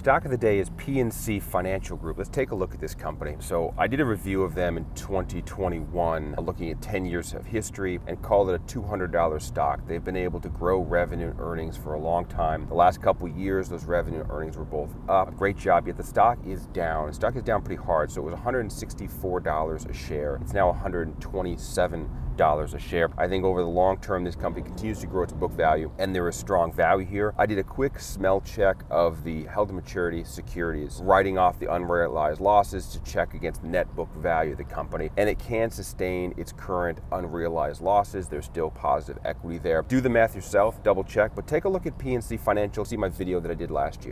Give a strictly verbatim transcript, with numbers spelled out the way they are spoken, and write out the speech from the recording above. Stock of the day is P N C Financial Group. Let's take a look at this company. So I did a review of them in twenty twenty-one, looking at ten years of history, and called it a two hundred dollar stock. They've been able to grow revenue and earnings for a long time. The last couple of years, those revenue and earnings were both up. Great job, yet the stock is down. The stock is down pretty hard. So it was one hundred sixty-four dollars a share. It's now one hundred twenty-seven dollars a share. I think over the long term, this company continues to grow its book value, and there is strong value here. I did a quick smell check of the held-to-maturity securities, writing off the unrealized losses to check against the net book value of the company, and it can sustain its current unrealized losses. There's still positive equity there. Do the math yourself, double check, but take a look at P N C Financial. See my video that I did last year.